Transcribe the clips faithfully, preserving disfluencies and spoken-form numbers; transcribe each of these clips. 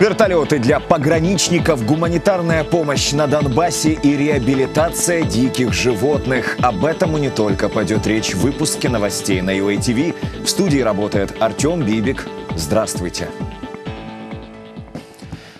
Вертолеты для пограничников, гуманитарная помощь на Донбассе и реабилитация диких животных. Об этом и не только пойдет речь в выпуске новостей на ю эй ти ви. В студии работает Артем Бибик. Здравствуйте.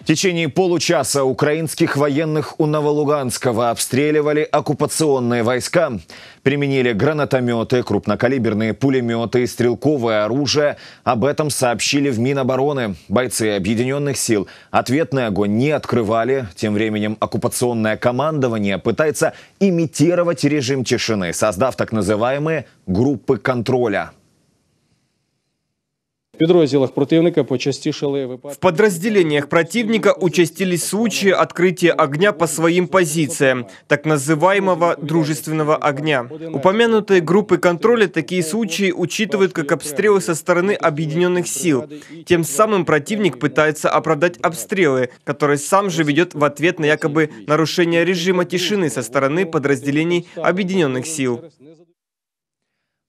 В течение получаса украинских военных у Новолуганского обстреливали оккупационные войска. Применили гранатометы, крупнокалиберные пулеметы и стрелковое оружие. Об этом сообщили в Минобороны. Бойцы Объединенных сил ответный огонь не открывали. Тем временем оккупационное командование пытается имитировать режим тишины, создав так называемые группы контроля. В подразделениях противника участились случаи открытия огня по своим позициям, так называемого дружественного огня. Упомянутые группы контроля такие случаи учитывают как обстрелы со стороны объединенных сил. Тем самым противник пытается оправдать обстрелы, которые сам же ведет в ответ на якобы нарушение режима тишины со стороны подразделений объединенных сил.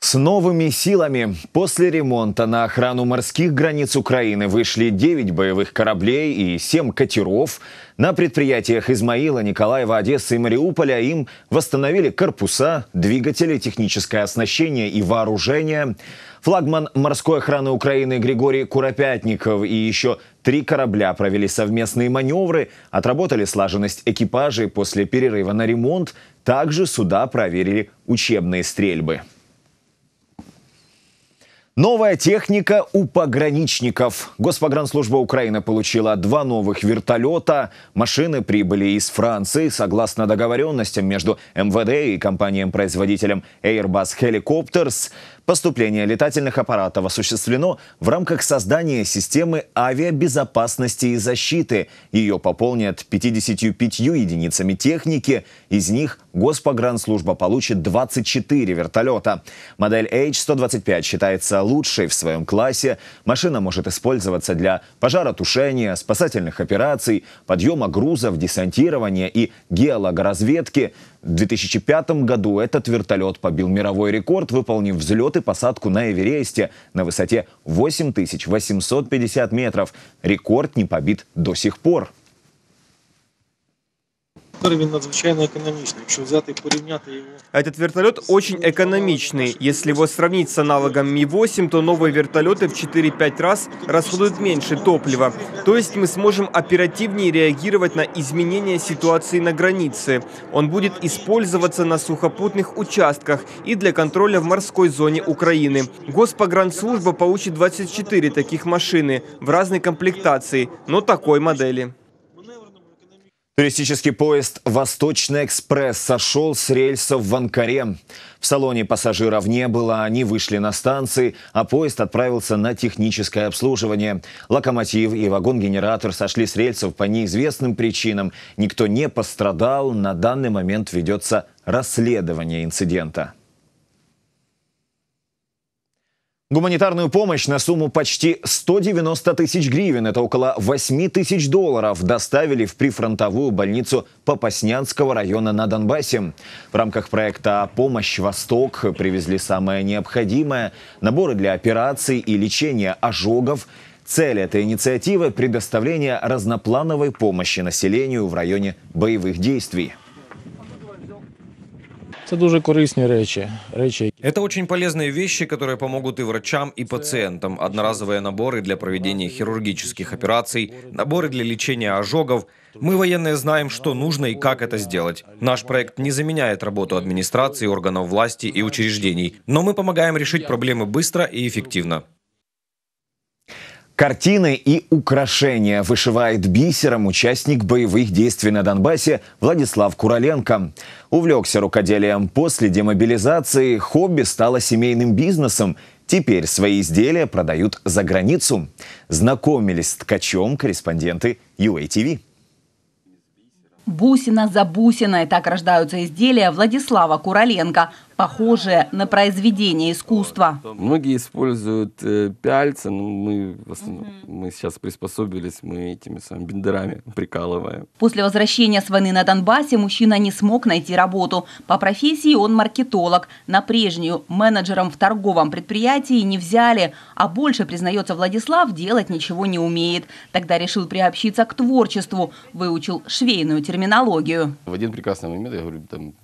С новыми силами после ремонта на охрану морских границ Украины вышли девять боевых кораблей и семь катеров. На предприятиях Измаила, Николаева, Одессы и Мариуполя им восстановили корпуса, двигатели, техническое оснащение и вооружение. Флагман морской охраны Украины Григорий Куропятников и еще три корабля провели совместные маневры, отработали слаженность экипажей после перерыва на ремонт. Также суда проверили учебные стрельбы. Новая техника у пограничников. Госпогранслужба Украины получила два новых вертолета. Машины прибыли из Франции. Согласно договоренностям между эм вэ дэ и компанией-производителем Airbus Helicopters, поступление летательных аппаратов осуществлено в рамках создания системы авиабезопасности и защиты. Ее пополнят пятьюдесятью пятью единицами техники. Из них Госпогранслужба получит двадцать четыре вертолета. Модель эйч сто двадцать пять считается лучшей в своем классе. Машина может использоваться для пожаротушения, спасательных операций, подъема грузов, десантирования и геологоразведки. В две тысячи пятом году этот вертолет побил мировой рекорд, выполнив взлет и посадку на Эвересте на высоте восемь тысяч восемьсот пятьдесят метров. Рекорд не побит до сих пор. Этот вертолет очень экономичный. Если его сравнить с аналогом ми восемь, то новые вертолеты в четыре-пять раз расходуют меньше топлива. То есть мы сможем оперативнее реагировать на изменения ситуации на границе. Он будет использоваться на сухопутных участках и для контроля в морской зоне Украины. Госпогранслужба получит двадцать четыре таких машины в разной комплектации, но такой модели. Туристический поезд «Восточный экспресс» сошел с рельсов в Анкаре. В салоне пассажиров не было, они вышли на станции, а поезд отправился на техническое обслуживание. Локомотив и вагон-генератор сошли с рельсов по неизвестным причинам. Никто не пострадал, на данный момент ведется расследование инцидента. Гуманитарную помощь на сумму почти сто девяносто тысяч гривен, это около восьми тысяч долларов, доставили в прифронтовую больницу Попаснянского района на Донбассе. В рамках проекта «Помощь Восток» привезли самое необходимое – наборы для операций и лечения ожогов. Цель этой инициативы – предоставление разноплановой помощи населению в районе боевых действий. Это очень полезные вещи, которые помогут и врачам, и пациентам. Одноразовые наборы для проведения хирургических операций, наборы для лечения ожогов. Мы, военные, знаем, что нужно и как это сделать. Наш проект не заменяет работу администрации, органов власти и учреждений, но мы помогаем решить проблемы быстро и эффективно. Картины и украшения вышивает бисером участник боевых действий на Донбассе Владислав Кураленко. Увлекся рукоделием после демобилизации, хобби стало семейным бизнесом. Теперь свои изделия продают за границу. Знакомились с ткачом корреспонденты ю эй ти ви. Бусина за бусиной – так рождаются изделия Владислава Кураленко. похожее на произведение искусства. Многие используют пяльцы, но мы, в основном, угу. мы сейчас приспособились, мы этими самыми бендерами прикалываем. После возвращения с войны на Донбассе мужчина не смог найти работу. По профессии он маркетолог. На прежнюю менеджером в торговом предприятии не взяли, а больше, признается Владислав, делать ничего не умеет. Тогда решил приобщиться к творчеству, выучил швейную терминологию. В один прекрасный момент я говорю, там,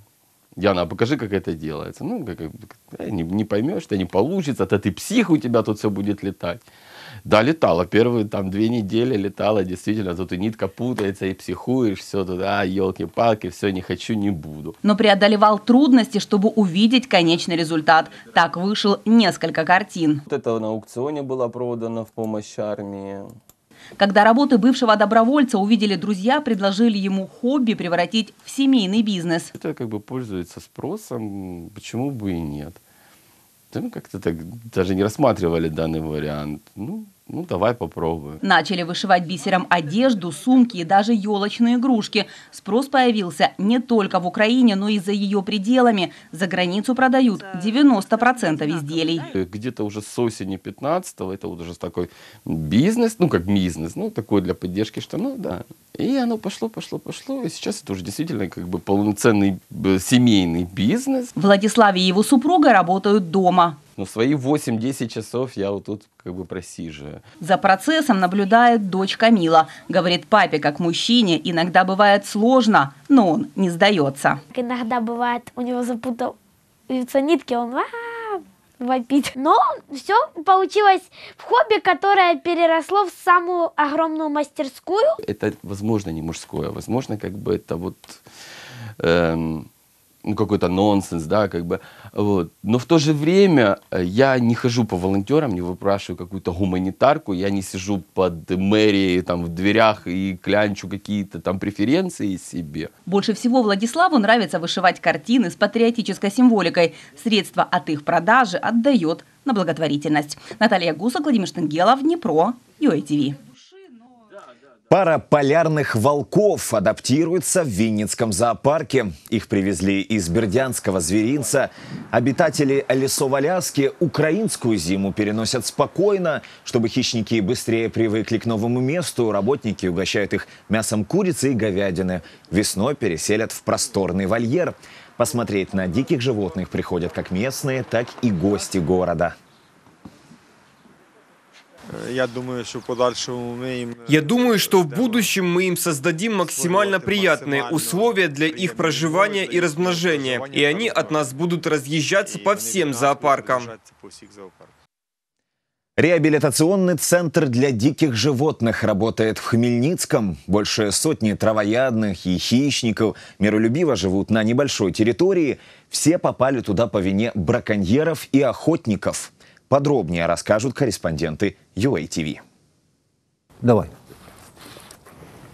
Диана, а покажи, как это делается. Ну, как, не, не поймешь, ты не получится, то ты псих, у тебя тут все будет летать. Да, летала. Первые там две недели летала, действительно, тут и нитка путается, и психуешь, все туда, елки-палки, все, не хочу, не буду. Но преодолевал трудности, чтобы увидеть конечный результат. Так вышел несколько картин. Вот это на аукционе было продано в помощь армии. Когда работы бывшего добровольца увидели друзья, предложили ему хобби превратить в семейный бизнес. Это как бы пользуется спросом, почему бы и нет. Мы как-то так даже не рассматривали данный вариант. Ну, ну, давай попробуем. Начали вышивать бисером одежду, сумки и даже елочные игрушки. Спрос появился не только в Украине, но и за ее пределами. За границу продают девяносто процентов изделий. Где-то уже с осени пятнадцатого это вот уже такой бизнес, ну как бизнес, ну такой для поддержки штанов, да. И оно пошло, пошло, пошло. И сейчас это уже действительно как бы полноценный семейный бизнес. Владислав и его супруга работают дома. Но свои восемь-десять часов я вот тут как бы просиживаю. За процессом наблюдает дочь Камила. Говорит, папе, как мужчине, иногда бывает сложно, но он не сдается. Иногда бывает, у него запутаются нитки, он а-а-а, вопит. Но все получилось в хобби, которое переросло в самую огромную мастерскую. Это, возможно, не мужское, возможно, как бы это вот... Эм... ну, какой-то нонсенс, да, как бы, вот. Но в то же время я не хожу по волонтерам, не выпрашиваю какую-то гуманитарку, я не сижу под мэрией, там, в дверях и клянчу какие-то там преференции себе. Больше всего Владиславу нравится вышивать картины с патриотической символикой. Средства от их продажи отдает на благотворительность. Наталья Гусак, Владимир Штенгелов, Днепро, ю эй ти ви. Пара полярных волков адаптируется в Винницком зоопарке. Их привезли из Бердянского зверинца. Обитатели лесов Аляски украинскую зиму переносят спокойно. Чтобы хищники быстрее привыкли к новому месту, работники угощают их мясом курицы и говядины. Весной переселят в просторный вольер. Посмотреть на диких животных приходят как местные, так и гости города. Я думаю, что в будущем мы им создадим максимально приятные условия для их проживания и размножения, и они от нас будут разъезжаться по всем зоопаркам. Реабилитационный центр для диких животных работает в Хмельницком. Больше сотни травоядных и хищников миролюбиво живут на небольшой территории. Все попали туда по вине браконьеров и охотников. Подробнее расскажут корреспонденты ю эй ти ви. Давай.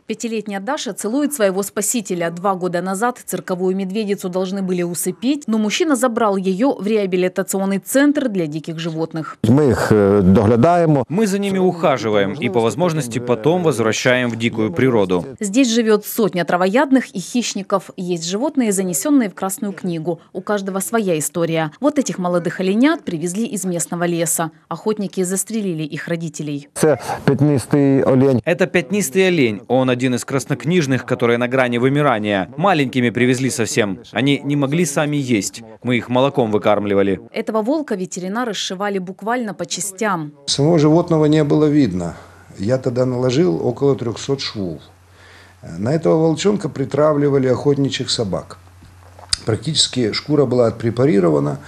Пятилетняя Даша целует своего спасителя. Два года назад цирковую медведицу должны были усыпить, но мужчина забрал ее в реабилитационный центр для диких животных. Мы их доглядаем. Мы за ними ухаживаем и по возможности потом возвращаем в дикую природу. Здесь живет сотня травоядных и хищников. Есть животные, занесенные в Красную книгу. У каждого своя история. Вот этих молодых оленят привезли из местного леса. Охотники застрелили их родителей. Это пятнистый олень. Это пятнистый олень. Он один Один из краснокнижных, которые на грани вымирания. Маленькими привезли совсем. Они не могли сами есть. Мы их молоком выкармливали. Этого волка ветеринары сшивали буквально по частям. Самого животного не было видно. Я тогда наложил около трёхсот швов. На этого волчонка притравливали охотничьих собак. Практически шкура была отпрепарирована.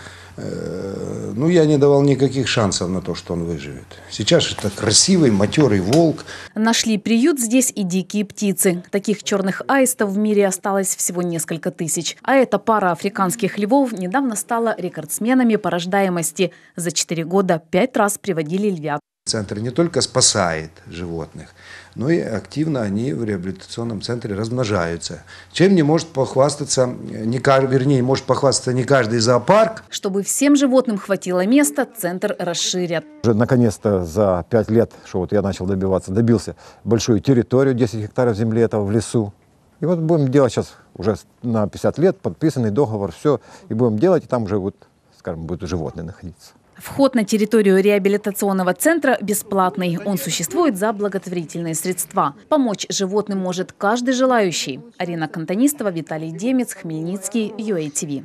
Ну, я не давал никаких шансов на то, что он выживет. Сейчас это красивый, матерый волк. Нашли приют здесь и дикие птицы. Таких черных аистов в мире осталось всего несколько тысяч. А эта пара африканских львов недавно стала рекордсменами по рождаемости. За четыре года пять раз приводили львят. Центр не только спасает животных, но и активно они в реабилитационном центре размножаются. Чем не может похвастаться, не, вернее, может похвастаться не каждый зоопарк. Чтобы всем животным хватило места, центр расширят. Уже наконец-то за пять лет, что вот я начал добиваться, добился большую территорию, десять гектаров земли, это в лесу. И вот будем делать сейчас уже на пятьдесят лет подписанный договор, все, и будем делать, и там уже вот, скажем, будут животные находиться. Вход на территорию реабилитационного центра бесплатный. Он существует за благотворительные средства. Помочь животным может каждый желающий. Арина Кантонистова, Виталий Демец, Хмельницкий, ю эй ти ви.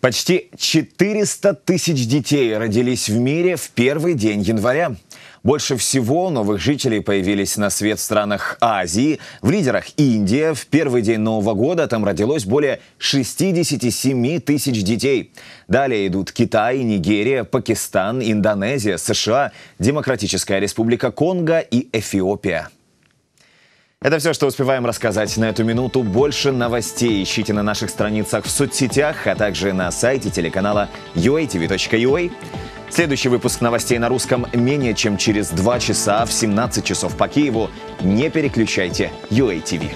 Почти четыреста тысяч детей родились в мире в первый день января. Больше всего новых жителей появились на свет в странах Азии. В лидерах Индия. В первый день Нового года там родилось более шестидесяти семи тысяч детей. Далее идут Китай, Нигерия, Пакистан, Индонезия, США, Демократическая Республика Конго и Эфиопия. Это все, что успеваем рассказать на эту минуту. Больше новостей ищите на наших страницах в соцсетях, а также на сайте телеканала ю эй ти ви точка ю эй. Следующий выпуск новостей на русском менее чем через два часа в семнадцать часов по Киеву. Не переключайте ю эй ти ви.